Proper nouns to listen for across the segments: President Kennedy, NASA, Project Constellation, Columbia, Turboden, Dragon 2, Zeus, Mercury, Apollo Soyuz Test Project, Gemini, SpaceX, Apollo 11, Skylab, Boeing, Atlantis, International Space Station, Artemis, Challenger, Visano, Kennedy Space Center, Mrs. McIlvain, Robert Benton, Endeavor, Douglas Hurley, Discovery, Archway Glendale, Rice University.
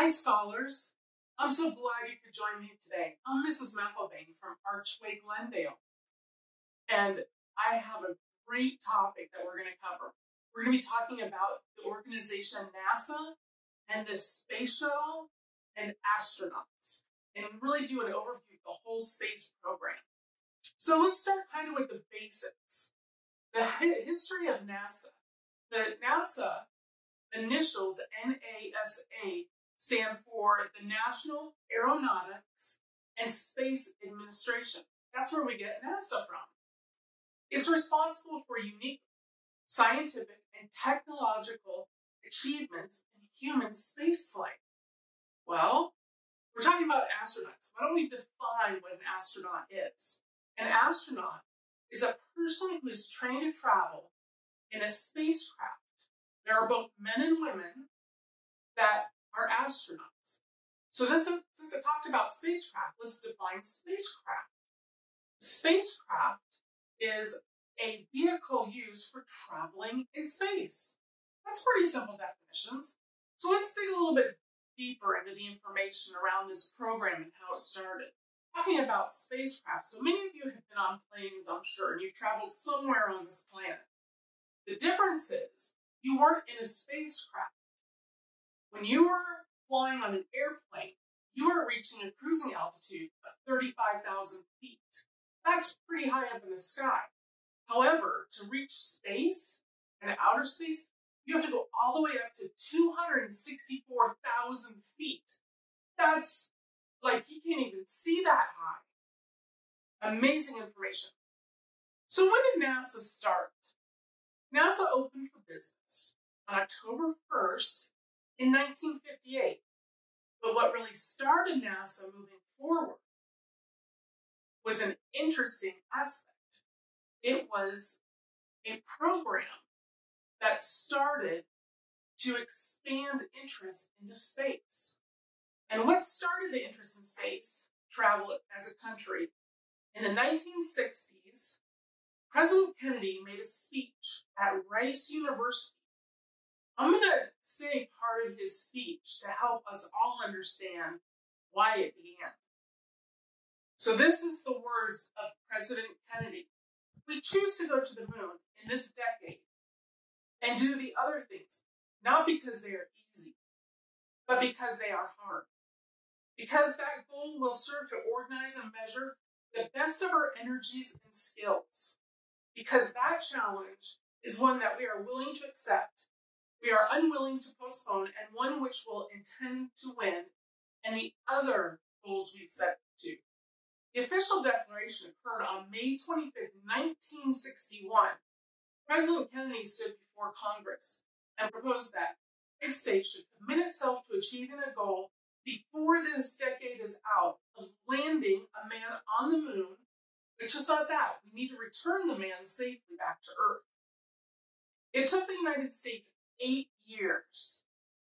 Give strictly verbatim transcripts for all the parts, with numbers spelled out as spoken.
Hi, scholars. I'm so glad you could join me today. I'm Missus McIlvain from Archway Glendale, and I have a great topic that we're going to cover. We're going to be talking about the organization NASA and the space shuttle and astronauts, and really do an overview of the whole space program. So let's start kind of with the basics. The history of NASA. The NASA initials, N A S A, stand for the National Aeronautics and Space Administration. That's where we get NASA from. It's responsible for unique scientific and technological achievements in human spaceflight. Well, we're talking about astronauts. Why don't we define what an astronaut is? An astronaut is a person who is trained to travel in a spacecraft. There are both men and women that are astronauts. So that's a, since I talked about spacecraft, let's define spacecraft. Spacecraft is a vehicle used for traveling in space. That's pretty simple definitions. So let's dig a little bit deeper into the information around this program and how it started. Talking about spacecraft, so many of you have been on planes, I'm sure, and you've traveled somewhere on this planet. The difference is you weren't in a spacecraft. When you were flying on an airplane, you were reaching a cruising altitude of thirty-five thousand feet. That's pretty high up in the sky. However, to reach space and outer space, you have to go all the way up to two hundred sixty-four thousand feet. That's like, you can't even see that high. Amazing information. So when did NASA start? NASA opened for business on October first in nineteen fifty-eight. But what really started NASA moving forward was an interesting aspect. It was a program that started to expand interest into space. And what started the interest in space travel as a country? In the nineteen sixties, President Kennedy made a speech at Rice University. I'm going to say part of his speech to help us all understand why it began. So this is the words of President Kennedy. We choose to go to the moon in this decade and do the other things, not because they are easy, but because they are hard. Because that goal will serve to organize and measure the best of our energies and skills. Because that challenge is one that we are willing to accept, we are unwilling to postpone, and one which will intend to win, and the other goals we've set to. The official declaration occurred on May twenty-fifth, nineteen sixty-one. President Kennedy stood before Congress and proposed that each state should commit itself to achieving the goal before this decade is out of landing a man on the moon. It's just not that. We need to return the man safely back to Earth. It took the United States eight years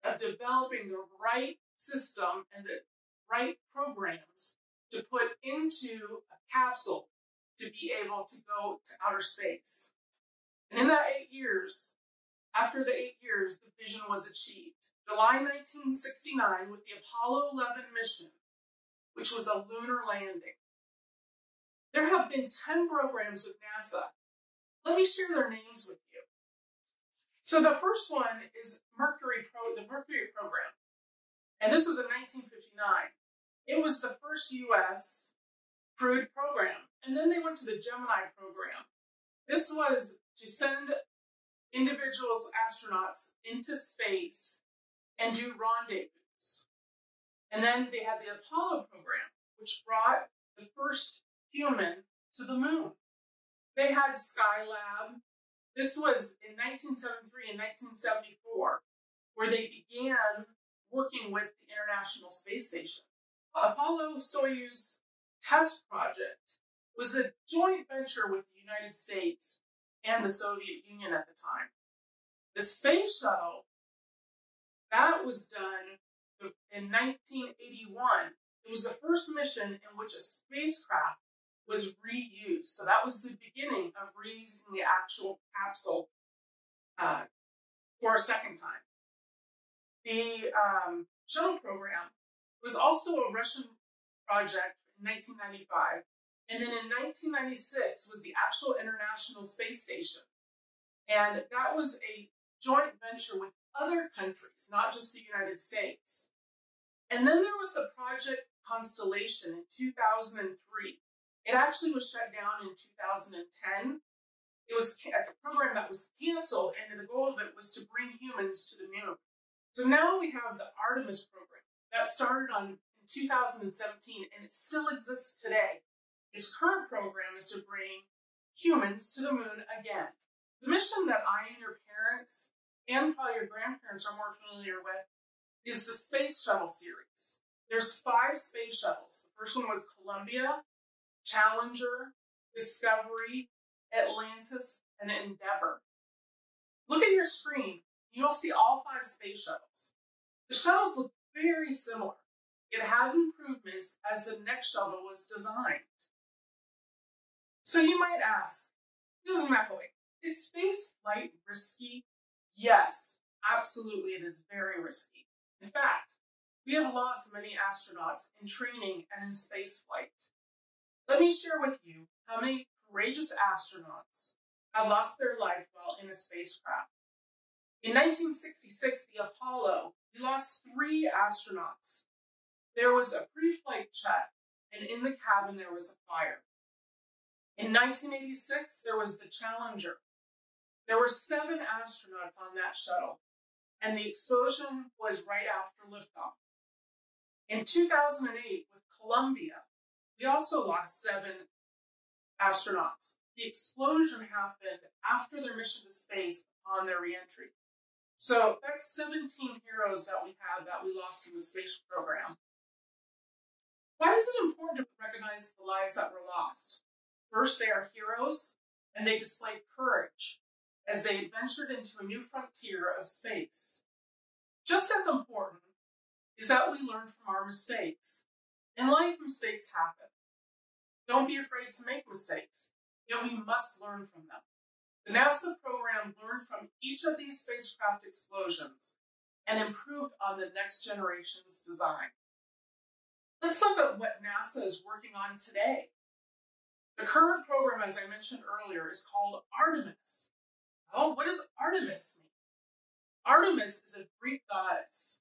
of developing the right system and the right programs to put into a capsule to be able to go to outer space. And in that eight years, after the eight years, the vision was achieved. July nineteen sixty-nine with the Apollo eleven mission, which was a lunar landing. There have been ten programs with NASA. Let me share their names with you. So the first one is Mercury Pro, the Mercury program. And this was in nineteen fifty-nine. It was the first U S crewed program. And then they went to the Gemini program. This was to send individuals, astronauts, into space and do rendezvous. And then they had the Apollo program, which brought the first human to the moon. They had Skylab. This was in nineteen seventy-three and nineteen seventy-four, where they began working with the International Space Station. Apollo Soyuz Test Project was a joint venture with the United States and the Soviet Union at the time. The space shuttle, that was done in nineteen eighty-one. It was the first mission in which a spacecraft was reused. So that was the beginning of reusing the actual capsule uh, for a second time. The um, shuttle program was also a Russian project in nineteen ninety-five. And then in nineteen ninety-six was the actual International Space Station. And that was a joint venture with other countries, not just the United States. And then there was the Project Constellation in two thousand three. It actually was shut down in two thousand ten. It was a program that was canceled, and the goal of it was to bring humans to the moon. So now we have the Artemis program that started on, in two thousand seventeen, and it still exists today. Its current program is to bring humans to the moon again. The mission that I and your parents and probably your grandparents are more familiar with is the Space Shuttle series. There's five space shuttles. The first one was Columbia, Challenger, Discovery, Atlantis, and Endeavor. Look at your screen. You'll see all five space shuttles. The shuttles look very similar. It had improvements as the next shuttle was designed. So you might ask, Missus McIlvain, is space flight risky? Yes, absolutely, it is very risky. In fact, we have lost many astronauts in training and in space flight. Let me share with you how many courageous astronauts have lost their life while in a spacecraft. In nineteen sixty-six, the Apollo, we lost three astronauts. There was a pre-flight check, and in the cabin there was a fire. In nineteen eighty-six, there was the Challenger. There were seven astronauts on that shuttle, and the explosion was right after liftoff. In two thousand eight, with Columbia, we also lost seven astronauts. The explosion happened after their mission to space on their reentry. So that's seventeen heroes that we have that we lost in the space program. Why is it important to recognize the lives that were lost? First, they are heroes, and they displayed courage as they adventured into a new frontier of space. Just as important is that we learn from our mistakes. In life, mistakes happen. Don't be afraid to make mistakes, yet we must learn from them. The NASA program learned from each of these spacecraft explosions and improved on the next generation's design. Let's look at what NASA is working on today. The current program, as I mentioned earlier, is called Artemis. Well, what does Artemis mean? Artemis is a Greek goddess.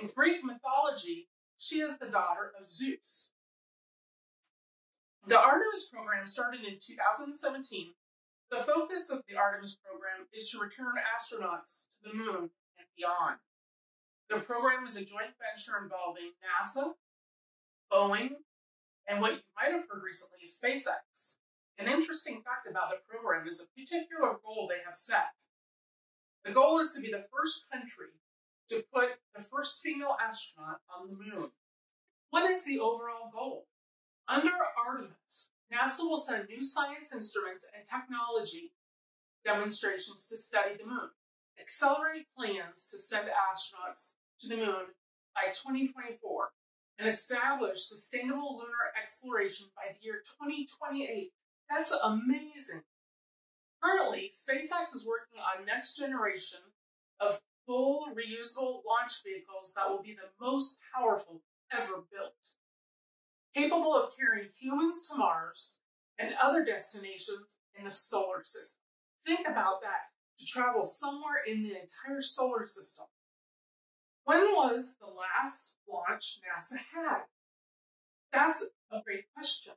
In Greek mythology, she is the daughter of Zeus. The Artemis program started in two thousand seventeen. The focus of the Artemis program is to return astronauts to the moon and beyond. The program is a joint venture involving NASA, Boeing, and what you might have heard recently is SpaceX. An interesting fact about the program is a particular goal they have set. The goal is to be the first country to put the first female astronaut on the moon. What is the overall goal? Under Artemis, NASA will send new science instruments and technology demonstrations to study the moon. Accelerate plans to send astronauts to the moon by twenty twenty-four and establish sustainable lunar exploration by the year twenty twenty-eight. That's amazing. Currently, SpaceX is working on next generation of full reusable launch vehicles that will be the most powerful ever built, capable of carrying humans to Mars and other destinations in the solar system. Think about that. To travel somewhere in the entire solar system. When was the last launch NASA had? That's a great question.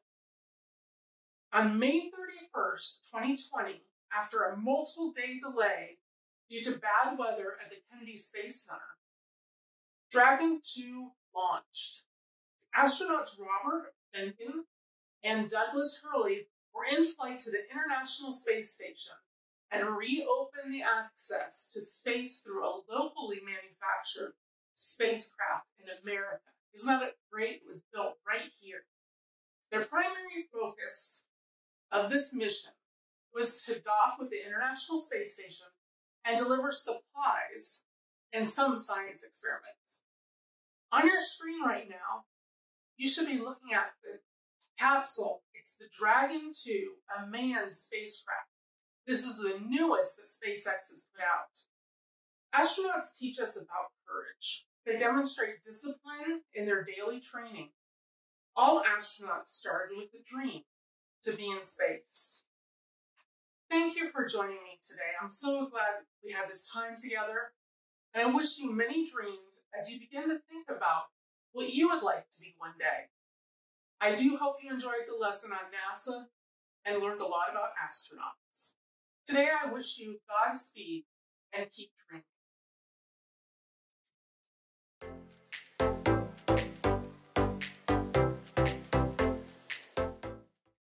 On May thirty-first, twenty twenty, after a multiple day delay due to bad weather at the Kennedy Space Center, Dragon two launched. Astronauts Robert Benton and Douglas Hurley were in flight to the International Space Station and reopen the access to space through a locally manufactured spacecraft in America. Isn't that great? It was built right here. Their primary focus of this mission was to dock with the International Space Station and deliver supplies and some science experiments. On your screen right now, you should be looking at the capsule. It's the Dragon two, a manned spacecraft. This is the newest that SpaceX has put out. Astronauts teach us about courage. They demonstrate discipline in their daily training. All astronauts started with the dream to be in space. Thank you for joining me today. I'm so glad we had this time together, and I wish you many dreams as you begin to think about what you would like to be one day. I do hope you enjoyed the lesson on NASA and learned a lot about astronauts. Today, I wish you Godspeed and keep dreaming.